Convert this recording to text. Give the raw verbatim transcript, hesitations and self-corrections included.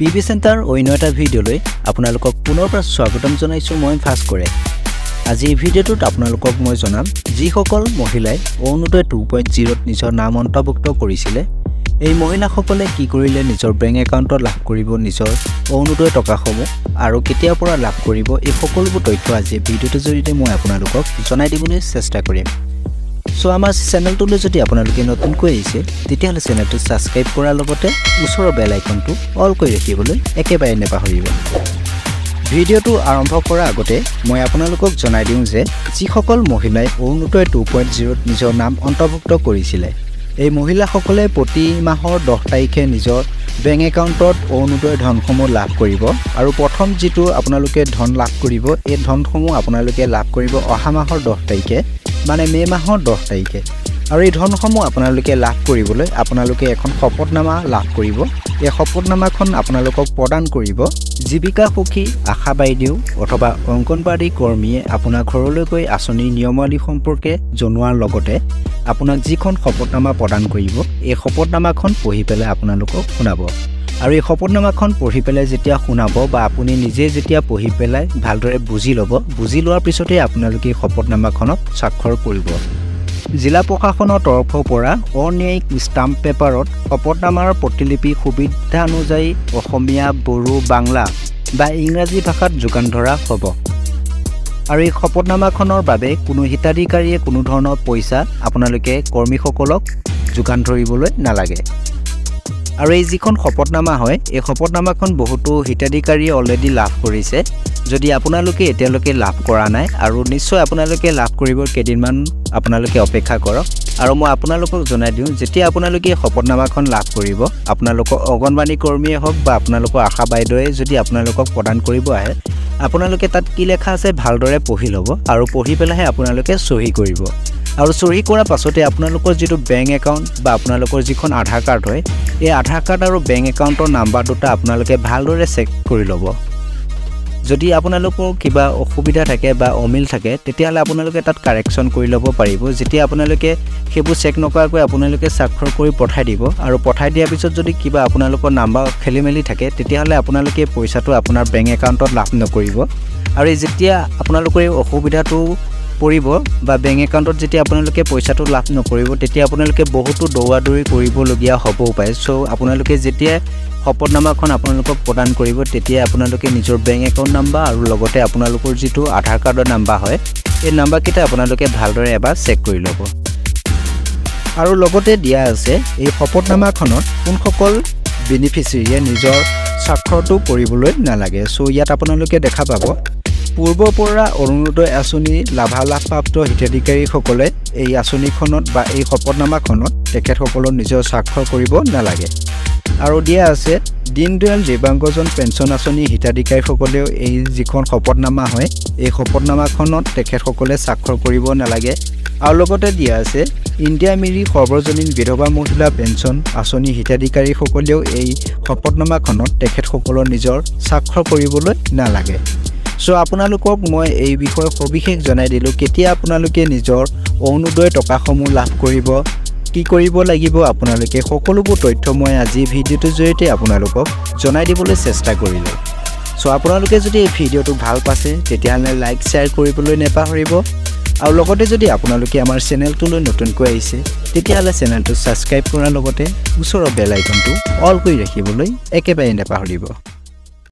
P B Center অন্য এটা ভিডিওলৈ আপোনালোকক পুনৰ পৰা স্বাগতম জনাইছো মই ফাস কৰে আজি এই ভিডিওটোত আপোনালোকক মই জনাম যিসকল মহিলাই অৰুণোদয় two point zero নিজৰ নাম অন্তৰ্ভুক্ত কৰিছিল এই মহিলাসকলে কি কৰিলে নিজৰ বেংক একাউণ্ট লাভ কৰিব নিজৰ অৰুণোদয় টকাসমূহ আৰু কেতিয়া পৰা লাভ কৰিব এই সকলোবোৰ তথ্য আজি ভিডিওটো জৰিয়তে মই আপোনালোকক জনাই দিবলৈ চেষ্টা কৰিম So, our channel today, today, we are going to cover this. Today, channel to subscribe for all about it. Also, bell icon to all koi rekhibole. Eke bhai ne pahoribo. Video to arambha kora agote. Moi apunalokok jonai diu je. Jikhokol mohilai Orunodoi two point zero nijor naam antabhukto korisile. Ei mohila khokole proti mahor ten tarikhe nijor bank accountot Orunodoi dhonsomo labh koribo. Aru prothom jitu apunaloke dhon labh koribo. Ei dhonsomo apunaloke labh koribo oha mahor ten tarikhe. মানে মে মাহৰ ten তাৰিখে আৰু এই ধনসমূহ আপোনালোকে লাভ কৰিবলৈ আপোনালোকে এখন শপতনামা লাভ কৰিব এই শপতনামাখন আপোনালোকক প্ৰদান কৰিব জীৱিকা সখী আশা বাইদেউ অথবা অংকনবাড়ী কৰ্মীয়ে আপোনাৰ ঘৰলৈ গৈ আচনি নিয়মাৱলী সম্পৰ্কে জনোৱাৰ লগতে আপোনাক যিখন শপতনামা প্ৰদান কৰিব এই শপতনামাখন পঢ়ি পেলাই আপোনালোকক শুনাব আৰু এই শপতনামাখন পঢ়ি পেলাই যেতিয়া শুনাব বা আপুনি নিজে যেতিয়া পঢ়ি পেলাই ভালদৰে বুজি লব বুজি লোৱাৰ পিছতে আপোনালোকে শপতনামাখনত স্বাক্ষৰ কৰিব জিলা প্ৰশাসনৰ তৰফৰ পৰা অনিয়মিক স্টাম্প পেপাৰত শপতনামাৰ প্ৰতিলিপি সুবিধা অনুযায়ী অসমীয়া বড়ো বাংলা বা ইংৰাজী ভাষাত যোগান ধৰা হ'ব আৰু এই শপতনামাখনৰ বাবে কোনো হিতাধিকাৰীয়ে কোনো ধৰণৰ পইচা আপোনালোকে কৰ্মীসকলক যোগান ধৰিবলৈ নালাগে আৰু এই যিখন শপতনামা হয় এই শপতনামাখন বহুতো হিতাধিকাৰী অলৰেডি লাভ কৰিছে যদি আপোনালোকে এতিয়ালৈকে লাভ কৰা নাই আৰু নিশ্চয় আপোনালোকে লাভ কৰিব কেদিনমান আপোনালোকে অপেক্ষা কৰক আৰু মই আপোনালোকক জনাই দিওঁ যেতিয়া আপোনালোকে শপতনামাখন লাভ কৰিব আপোনালোকৰ অগণবাণী কৰ্মীয়ে হওক বা আপোনালোকৰ আশা বাইদেৱে যদি আপোনালোকক প্ৰদান কৰিব আহে আপোনালোকে তাত কি লেখা আছে ভালদৰে পঢ়ি লব আৰু পঢ়ি পেলাইহে আপোনালোকে সহি কৰিব আৰু সহি কৰা পাছতে আপোনালোকৰ যেটো বেংক একাউণ্ট বা আপোনালোকৰ যিখন আধাৰ কাৰ্ড হয় এই আধাৰ কাৰ্ড আৰু বেংক একাউণ্টৰ নাম্বাৰ দুটা আপোনালোকে ভালদৰে চেক কৰি লব যদি আপোনালোকৰ কিবা অসুবিধা থাকে বা অমিল থাকে তেতিয়ালে আপোনালোকে তাত কাৰেকশন কৰি লব পাৰিব যেতিয়া আপোনালোকে হেবু চেক নকৰাকৈ আপোনালোকে স্বাক্ষৰ কৰি পঠাই দিব আৰু পঠাই দিয়াৰ পিছত যদি কিবা আপোনালোকৰ নাম্বাৰ খেলিমেলি থাকে তেতিয়ালে আপোনালোকে পইচাটো আপোনাৰ বেংক একাউণ্টত লাভ নকৰিব আৰু যেতিয়া আপোনালোকৰ অসুবিধাটো পৰিব বা বেংক একাউণ্টত যেতিয়া আপোনালোকে পইচাটো লাভ নকৰিব তেতিয়া আপোনালোকে বহুত দৌৰা দৌৰি কৰিব লগিয়া হ'ব পাৰে সো আপোনালোকে যেতিয়া শপতনামাখন আপোনালোকক প্ৰদান কৰিব তেতিয়া আপোনালোকে নিজৰ বেংক একাউণ্ট নাম্বাৰ আৰু লগতে আপোনালোকৰ যেটো আধাৰ কাৰ্ডৰ নাম্বাৰ হয় এই নাম্বাৰকিটা আপোনালোকে ভালদৰে এবাৰ চেক কৰি ল'ব আৰু লগতে দিয়া আছে এই শপতনামাখনত কোনসকল বেনিফিচিয়াৰীয়ে নিজৰ স্বাক্ষৰটো কৰিবলৈ নালাগে সো ইয়াত আপোনালোকে দেখা পাব পূৰ্বপৰা অৰুণোদয় আঁচনি লাভালাভপ্ৰাপ্ত হিতাধিকাৰীসকলে এই আঁচনিখনত বা এই শপতনামাখনত তেখেতসকলৰ নিজৰ স্বাক্ষৰ কৰিব নালাগে আৰু দিয়া আছে দীনদয়াল দিব্যাংগজন পেঞ্চন আঁচনি হিতাধিকাৰীসকলেও এই যিখন শপতনামা হয় এই শপতনামাখনত তেখেতসকলে স্বাক্ষৰ কৰিব নালাগে আৰু লগতে দিয়া আছে ইণ্ডিয়া মিৰি সৰ্বজনীন বিধৱা মহিলা পেঞ্চন আঁচনি হিতাধিকাৰীসকলেও এই শপতনামাখনত তেখেতসকলৰ নিজৰ স্বাক্ষৰ কৰিবলৈ নালাগে সো আপোনালোকক মই এই বিষয়ে সবিশেষ জনাই দিলো কেতিয়া আপোনালোকে নিজৰ অৰুণোদয় টকাসমূহ লাভ কৰিব কি কৰিব লাগিব আপোনালোকে সকলোবোৰ তথ্য মই আজি ভিডিওটো জৰিয়তে আপোনালোকক জনাই দিবলৈ চেষ্টা কৰিলো সো আপোনালোকে যদি এই ভিডিওটো ভাল পাইছে তেতিয়াহলে লাইক শেয়াৰ কৰিবলৈ নেপাহৰিব আৰু লগতে যদি আপোনালোকে আমাৰ চেনেলটোলৈ নতুনকৈ আহিছে তেতিয়াহলে চেনেলটো সাবস্ক্ৰাইব কৰাৰ লগতে ওচৰৰ বেল আইকনটো অল কৰি ৰাখিবলৈ একেবাৰে নেপাহৰিব